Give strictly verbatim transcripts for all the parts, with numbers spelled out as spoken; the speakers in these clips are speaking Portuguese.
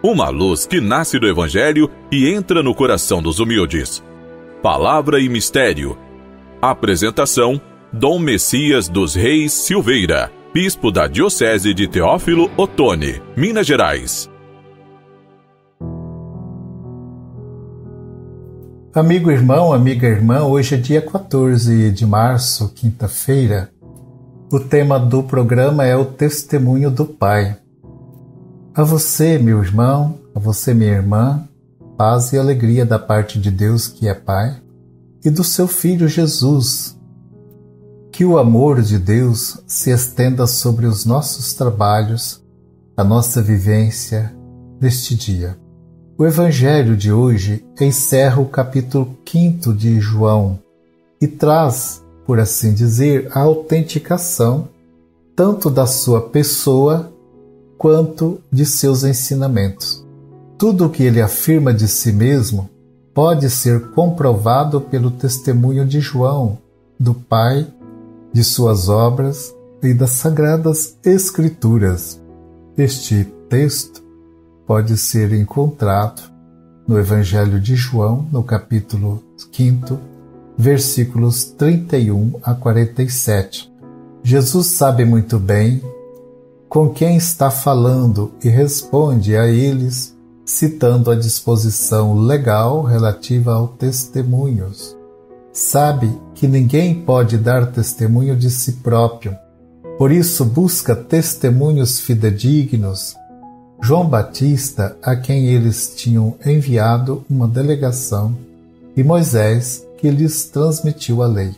Uma luz que nasce do Evangelho e entra no coração dos humildes. Palavra e Mistério. Apresentação: Dom Messias dos Reis Silveira, bispo da Diocese de Teófilo Otoni, Minas Gerais. Amigo irmão, amiga irmã, hoje é dia quatorze de março, quinta-feira. O tema do programa é o Testemunho do Pai. A você, meu irmão, a você, minha irmã, paz e alegria da parte de Deus, que é Pai, e do seu Filho Jesus. Que o amor de Deus se estenda sobre os nossos trabalhos, a nossa vivência neste dia. O Evangelho de hoje encerra o capítulo quinto de João e traz, por assim dizer, a autenticação tanto da sua pessoa quanto de seus ensinamentos. Tudo o que ele afirma de si mesmo pode ser comprovado pelo testemunho de João, do Pai, de suas obras e das Sagradas Escrituras. Este texto pode ser encontrado no Evangelho de João, no capítulo quinto, versículos trinta e um a quarenta e sete. Jesus sabe muito bem com quem está falando e responde a eles, citando a disposição legal relativa aos testemunhos. Sabe que ninguém pode dar testemunho de si próprio, por isso busca testemunhos fidedignos. João Batista, a quem eles tinham enviado uma delegação, e Moisés, que lhes transmitiu a lei.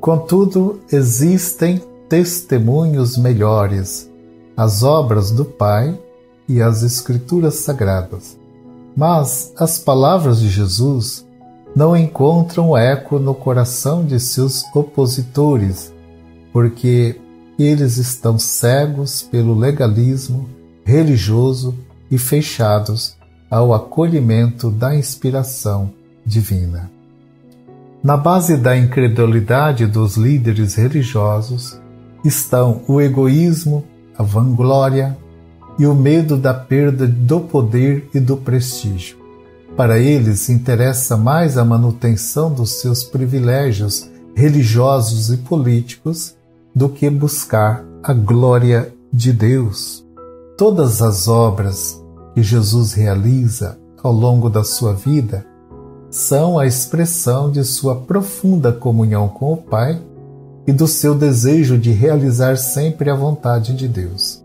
Contudo, existem testemunhos melhores, as obras do Pai e as Escrituras Sagradas. Mas as palavras de Jesus não encontram eco no coração de seus opositores, porque eles estão cegos pelo legalismo religioso e fechados ao acolhimento da inspiração divina. Na base da incredulidade dos líderes religiosos estão o egoísmo, a vanglória e o medo da perda do poder e do prestígio. Para eles, interessa mais a manutenção dos seus privilégios religiosos e políticos do que buscar a glória de Deus. Todas as obras que Jesus realiza ao longo da sua vida são a expressão de sua profunda comunhão com o Pai e do seu desejo de realizar sempre a vontade de Deus.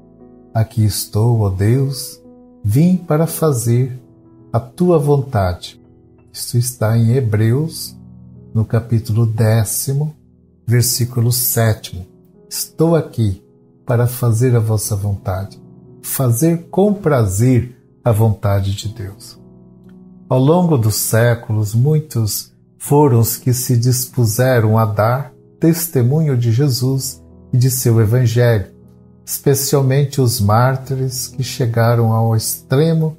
Aqui estou, ó Deus, vim para fazer a Tua vontade. Isto está em Hebreus, no capítulo décimo, versículo sétimo. Estou aqui para fazer a vossa vontade, fazer com prazer a vontade de Deus. Ao longo dos séculos, muitos foram os que se dispuseram a dar testemunho de Jesus e de seu Evangelho, especialmente os mártires que chegaram ao extremo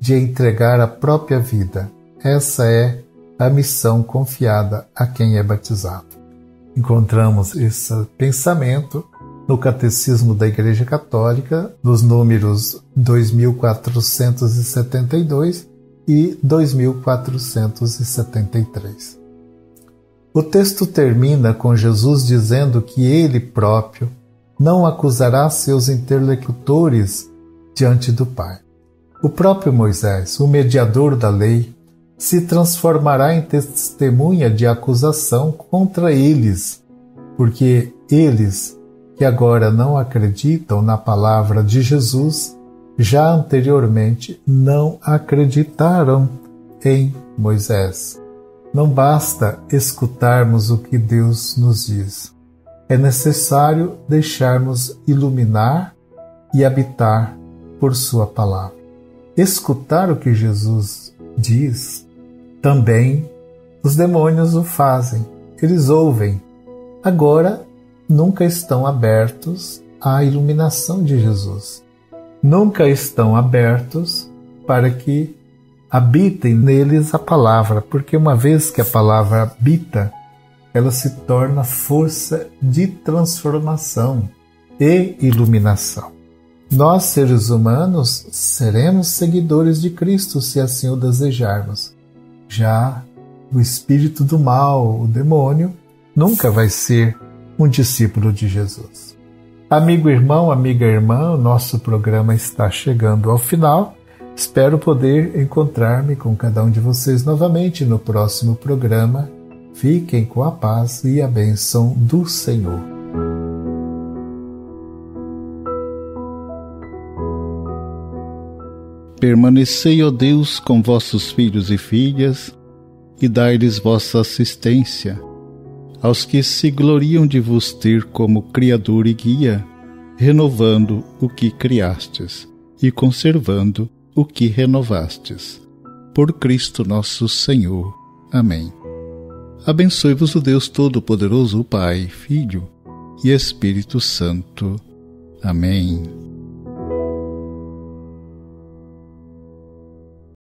de entregar a própria vida. Essa é a missão confiada a quem é batizado. Encontramos esse pensamento no Catecismo da Igreja Católica, nos números dois mil quatrocentos e setenta e dois e dois mil quatrocentos e setenta e três. O texto termina com Jesus dizendo que ele próprio não acusará seus interlocutores diante do Pai. O próprio Moisés, o mediador da lei, se transformará em testemunha de acusação contra eles, porque eles, que agora não acreditam na palavra de Jesus, já anteriormente não acreditaram em Moisés. Não basta escutarmos o que Deus nos diz. É necessário deixarmos iluminar e habitar por Sua palavra. Escutar o que Jesus diz, também os demônios o fazem. Eles ouvem. Agora, nunca estão abertos à iluminação de Jesus. Nunca estão abertos para que habitem neles a palavra, porque uma vez que a palavra habita, ela se torna força de transformação e iluminação. Nós, seres humanos, seremos seguidores de Cristo se assim o desejarmos. Já o espírito do mal, o demônio, nunca vai ser um discípulo de Jesus. Amigo irmão, amiga irmã, o nosso programa está chegando ao final. Espero poder encontrar-me com cada um de vocês novamente no próximo programa. Fiquem com a paz e a bênção do Senhor. Permanecei, ó Deus, com vossos filhos e filhas, e dai-lhes vossa assistência. Aos que se gloriam de vos ter como Criador e Guia, renovando o que criastes, e conservando o que renovastes. Por Cristo nosso Senhor. Amém. Abençoe-vos o Deus Todo-Poderoso, o Pai, Filho e Espírito Santo. Amém.